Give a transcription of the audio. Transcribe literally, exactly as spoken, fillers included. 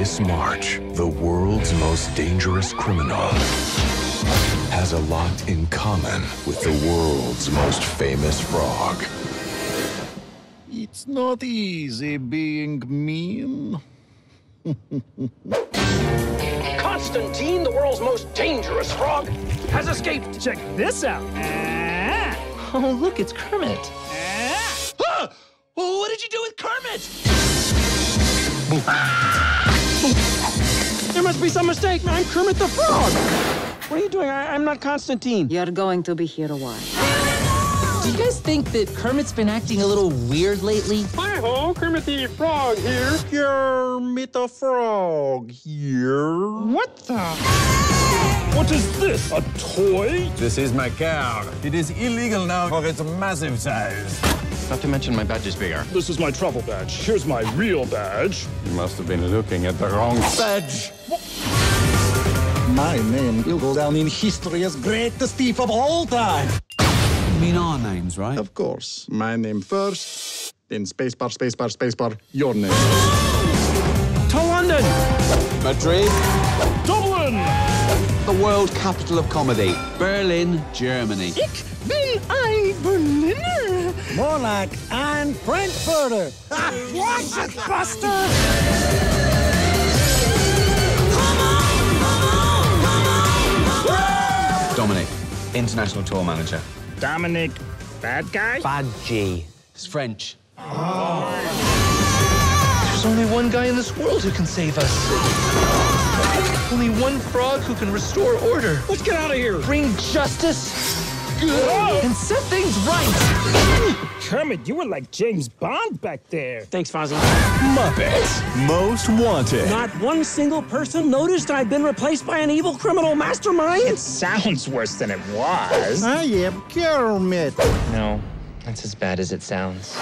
This March, the world's most dangerous criminal has a lot in common with the world's most famous frog. It's not easy being mean. Constantine, the world's most dangerous frog, has escaped. Check this out. Oh, look, it's Kermit. Ah! Well, what did you do with Kermit? Ah! There must be some mistake. I'm Kermit the Frog. What are you doing? I I'm not Constantine. You're going to be here a while. Do you guys think that Kermit's been acting a little weird lately? Hi-ho, Kermit the Frog here. Kermit the Frog here. What the? What is this, a toy? This is my cow. It is illegal now for its massive size. Not to mention my badge is bigger. This is my travel badge. Here's my real badge. You must have been looking at the wrong badge. What? My name will go down in history as greatest thief of all time. You mean our names, right? Of course. My name first, then spacebar, spacebar, spacebar, your name. To London! Madrid! Dublin! The world capital of comedy, Berlin, Germany. Ich bin ein Berliner. More like ein Frankfurter. Ah, watch it, Buster! Come on, come on, come on, come on. Dominic, international tour manager. Dominic, bad guy? Bad G. It's French. Oh. There's only one guy in this world who can save us. Only one frog who can restore order. Let's get out of here. Bring justice and set things right. Kermit, you were like James Bond back there. Thanks, Fozzie. Muppets Most Wanted. Not one single person noticed I'd been replaced by an evil criminal mastermind. It sounds worse than it was. I am Kermit. No, that's as bad as it sounds.